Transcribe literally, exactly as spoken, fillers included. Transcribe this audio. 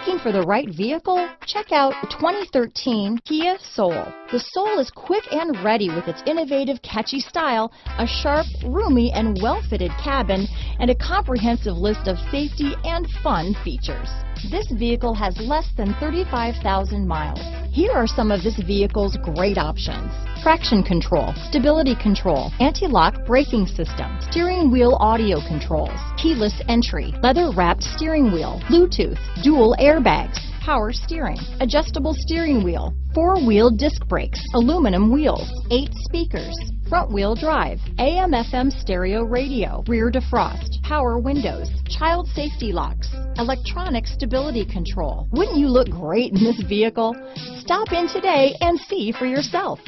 Looking for the right vehicle? Check out the twenty thirteen Kia Soul. The Soul is quick and ready with its innovative, catchy style, a sharp, roomy, and well-fitted cabin, and a comprehensive list of safety and fun features. This vehicle has less than thirty-five thousand miles. Here are some of this vehicle's great options: traction control, stability control, anti-lock braking system, steering wheel audio controls, keyless entry, leather-wrapped steering wheel, Bluetooth, dual airbags, power steering, adjustable steering wheel, four-wheel disc brakes, aluminum wheels, eight speakers, front-wheel drive, A M F M stereo radio, rear defrost, power windows, child safety locks, electronic stability control. Wouldn't you look great in this vehicle? Stop in today and see for yourself.